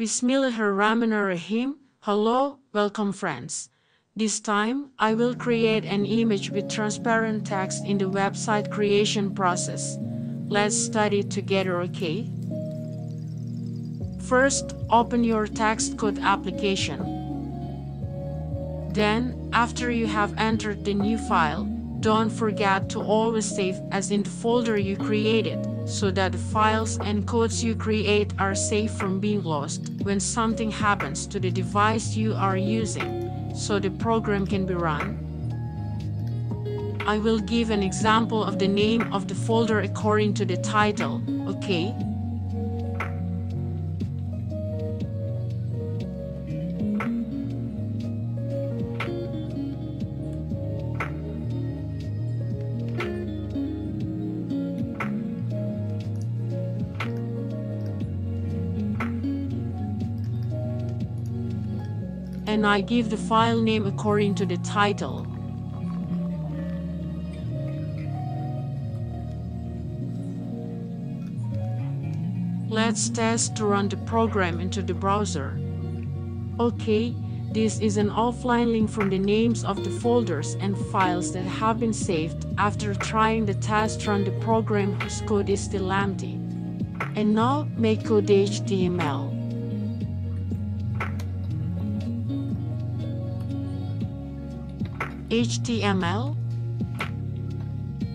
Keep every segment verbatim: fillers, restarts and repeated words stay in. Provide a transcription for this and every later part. Bismillahirrahmanirrahim. Hello, welcome friends. This time, I will create an image with transparent text in the website creation process. Let's study together, okay? First, open your text code application. Then, after you have entered the new file, don't forget to always save as in the folder you created, so that the files and codes you create are safe from being lost when something happens to the device you are using, so the program can be run. I will give an example of the name of the folder according to the title, okay? And I give the file name according to the title. Let's test to run the program into the browser. Okay, this is an offline link from the names of the folders and files that have been saved. After trying the test, run the program whose code is still empty. And now make code H T M L. H T M L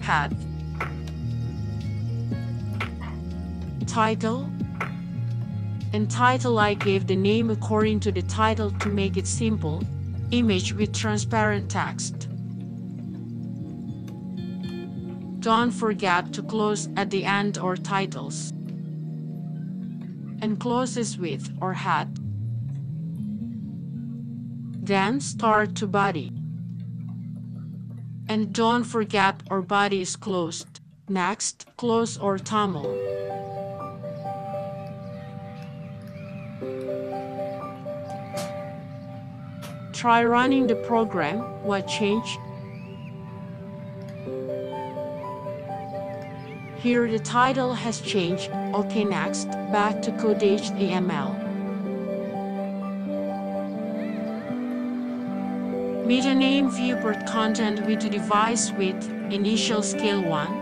head, title, and title I gave the name according to the title to make it simple, image with transparent text. Don't forget to close at the end or titles, and closes with or head. Then start to body. And don't forget our body is closed. Next, close or Tamil. Try running the program. What changed? Here the title has changed. Okay, next, back to code H T M L. Meta name viewport content with the device width, initial scale one.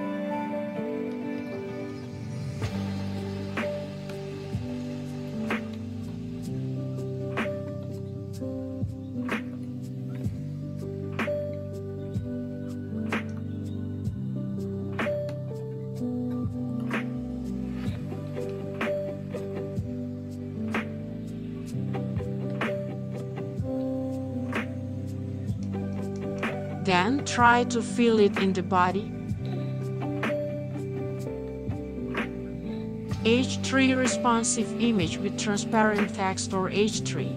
Then try to fill it in the body. H three responsive image with transparent text or H three.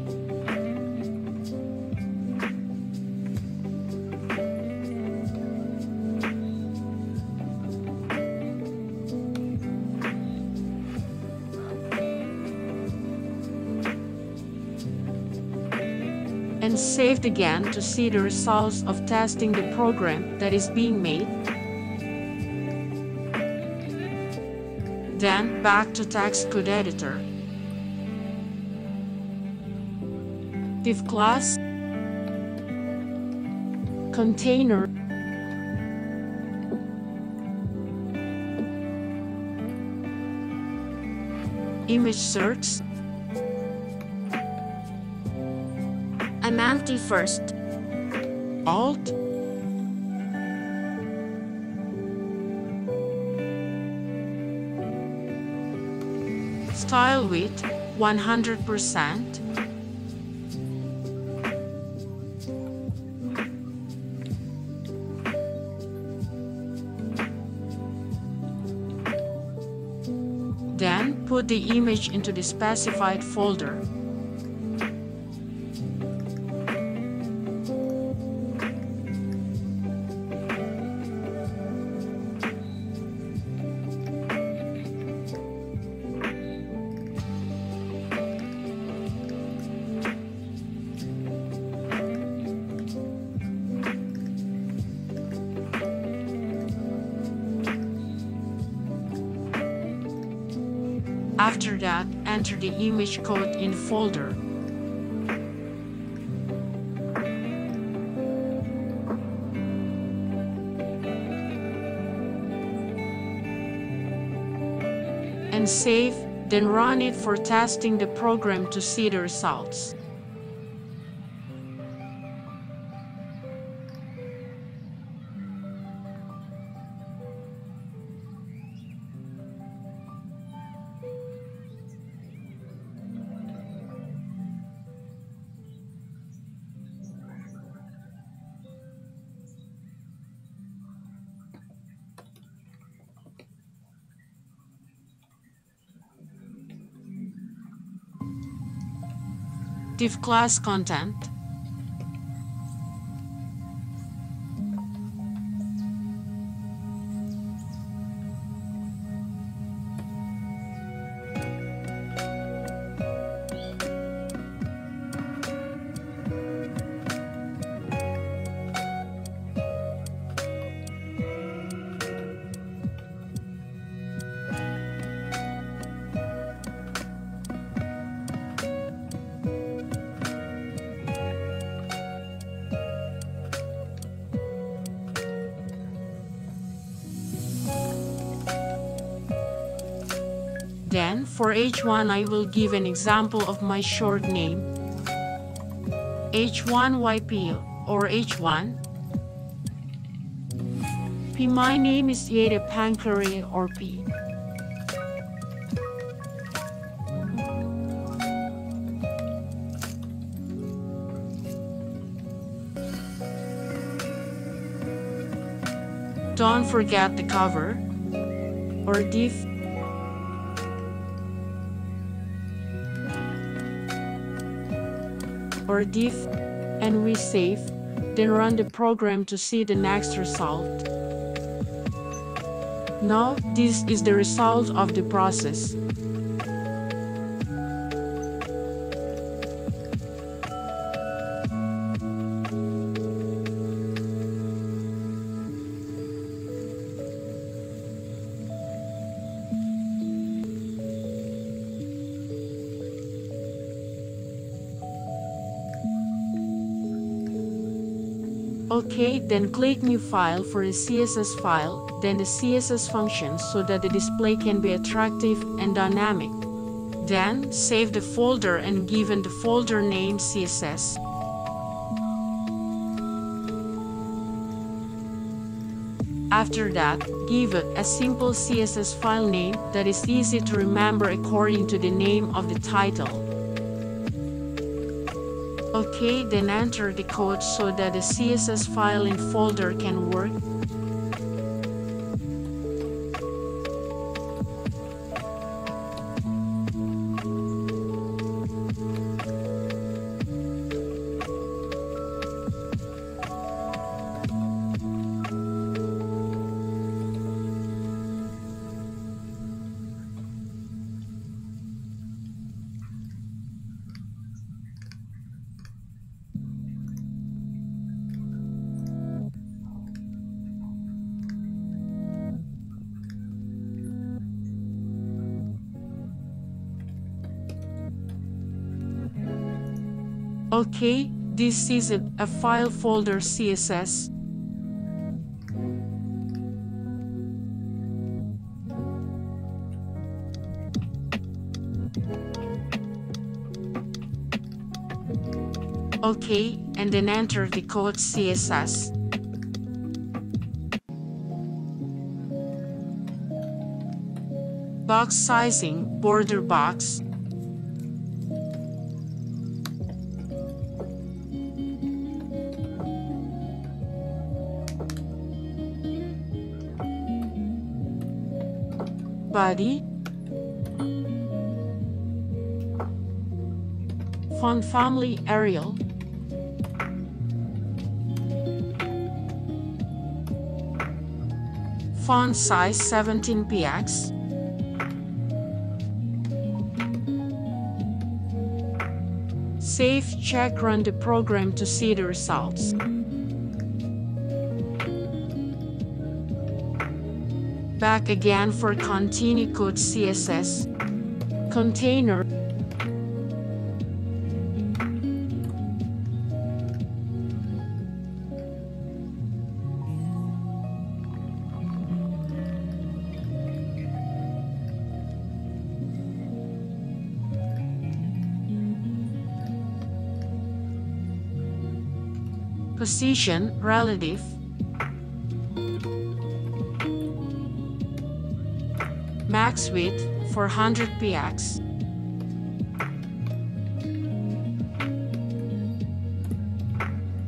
And saved again to see the results of testing the program that is being made. Then back to text code editor. Div class, container, image search, I'm empty first. Alt. Style width one hundred percent. Then put the image into the specified folder. After that, enter the image code in folder. And save, then run it for testing the program to see the results. Div class content. Then, for each one, I will give an example of my short name. H one Y P or H one. P. My name is either Pankari or P. Don't forget the cover or div. Or div, and we save, then run the program to see the next result. Now, this is the result of the process. Okay, then click new file for a C S S file, then the C S S function so that the display can be attractive and dynamic. Then, save the folder and given the folder name C S S. After that, give it a simple C S S file name that is easy to remember according to the name of the title. Okay, then enter the code so that the C S S file in folder can work. Okay, this is it, a file folder C S S. Okay, and then enter the code C S S. Box sizing, border box. Body, font family Arial, font size seventeen P X, save, check, run the program to see the results. Back again for continue code C S S. container. Position relative. Max width four hundred pixels.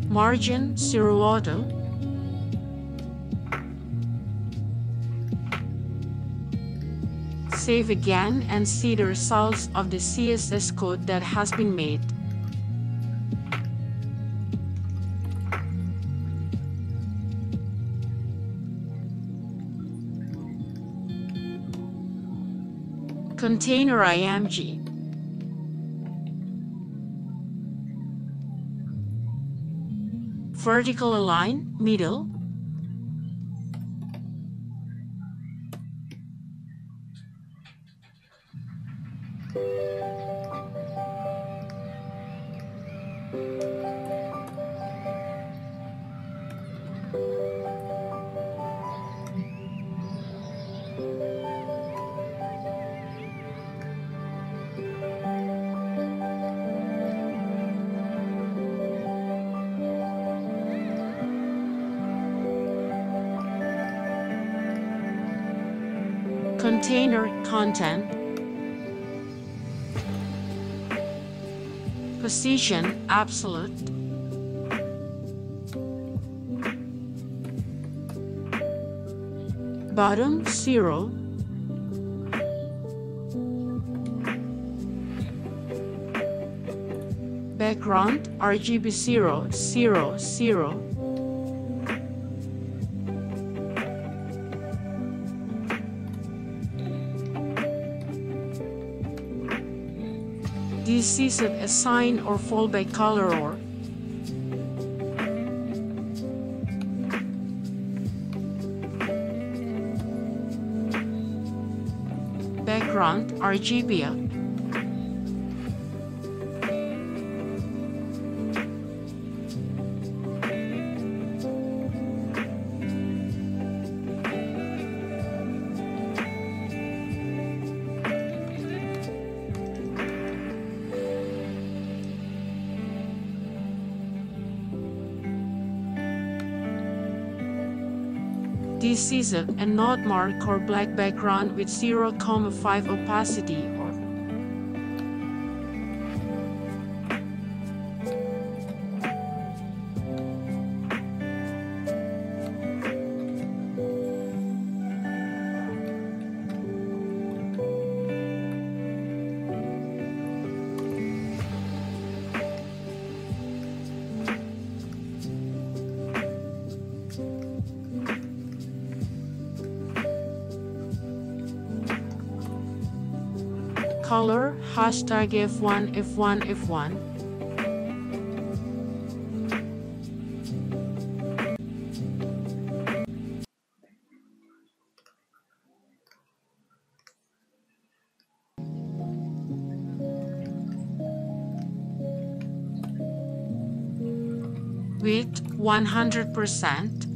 Margin zero auto. Save again and see the results of the C S S code that has been made. Container I M G. Vertical align, middle. Container content. Position absolute. Bottom zero. Background R G B zero zero zero. This is an assign or fold by color or background R G B. This is a, a not mark or black background with zero point five opacity or color, hashtag F one, F one, F one. Width one hundred percent.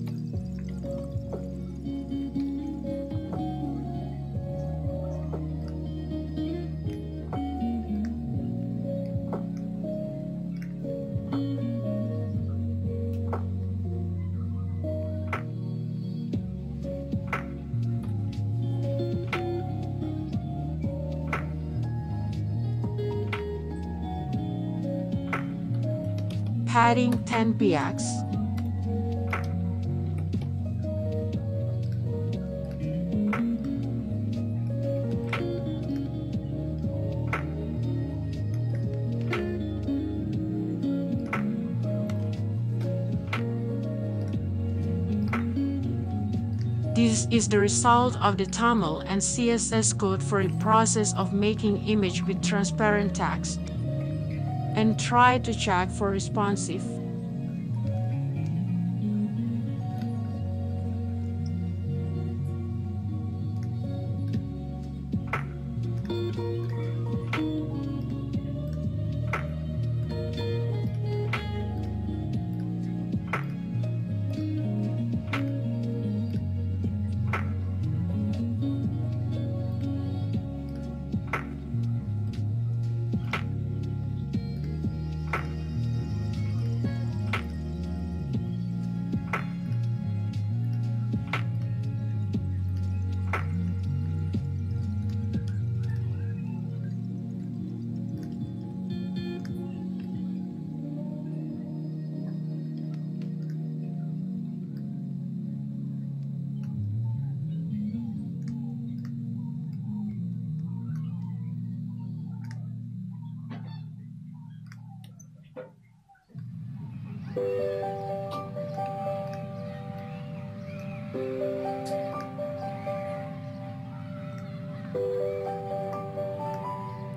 Padding ten pixels. This is the result of the T A M L and C S S code for the process of making image with transparent text. And try to check for responsive.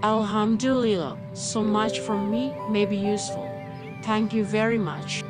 Alhamdulillah, so much from me may be useful. Thank you very much.